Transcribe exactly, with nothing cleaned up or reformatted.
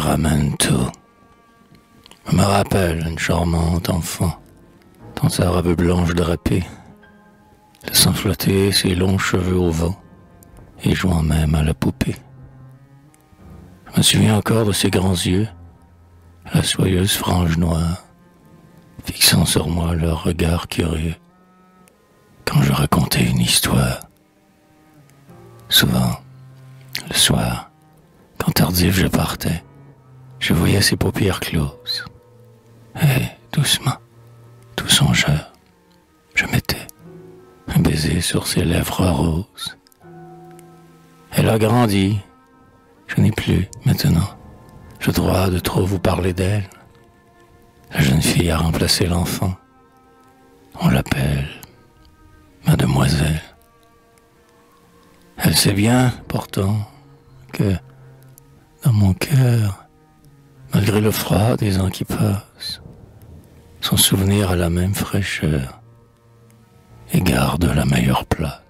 Miglioramento. On me rappelle une charmante enfant, dans sa robe blanche drapée, laissant flotter ses longs cheveux au vent et jouant même à la poupée. Je me souviens encore de ses grands yeux, la soyeuse frange noire, fixant sur moi leur regard curieux, quand je racontais une histoire. Souvent, le soir, quand tardif je partais, je voyais ses paupières closes, et, doucement, tout songeur, je mettais un baiser sur ses lèvres roses. Elle a grandi, je n'ai plus, maintenant, le droit de trop vous parler d'elle. La jeune fille a remplacé l'enfant. On l'appelle Mademoiselle. Elle sait bien, pourtant, que dans mon cœur, malgré le froid des ans qui passent, son souvenir a la même fraîcheur et garde la meilleure place.